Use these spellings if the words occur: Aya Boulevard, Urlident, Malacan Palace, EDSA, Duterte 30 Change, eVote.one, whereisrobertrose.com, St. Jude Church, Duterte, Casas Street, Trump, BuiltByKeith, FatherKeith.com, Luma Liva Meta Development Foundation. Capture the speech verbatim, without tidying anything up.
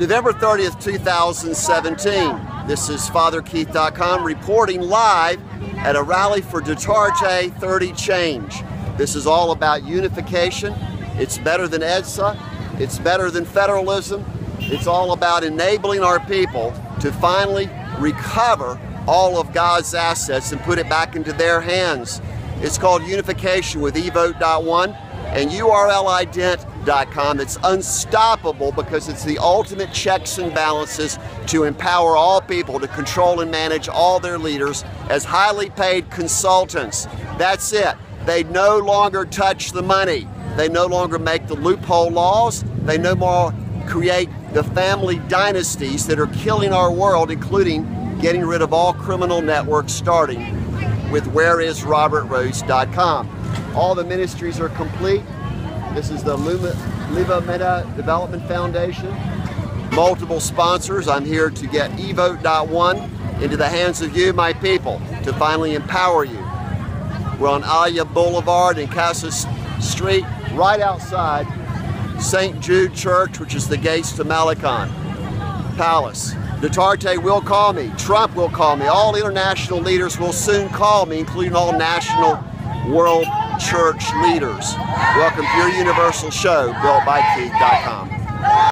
November thirtieth, two thousand seventeen. This is Father Keith dot com reporting live at a rally for Duterte thirty Change. This is all about unification. It's better than EDSA. It's better than federalism. It's all about enabling our people to finally recover all of God's assets and put it back into their hands. It's called unification with e vote dot one and U R L ident dot com. It's unstoppable because it's the ultimate checks and balances to empower all people to control and manage all their leaders as highly paid consultants. That's it. They no longer touch the money. They no longer make the loophole laws. They no more create the family dynasties that are killing our world, including getting rid of all criminal networks, starting with where is robert rose dot com. All the ministries are complete. This is the Luma Liva Meta Development Foundation. Multiple sponsors. I'm here to get e vote dot one into the hands of you, my people, to finally empower you. We're on Aya Boulevard in Casas Street, right outside Saint Jude Church, which is the gates to Malacan Palace. Duterte will call me. Trump will call me. All international leaders will soon call me, including all national world church leaders. Welcome to your universal show, built by key dot com.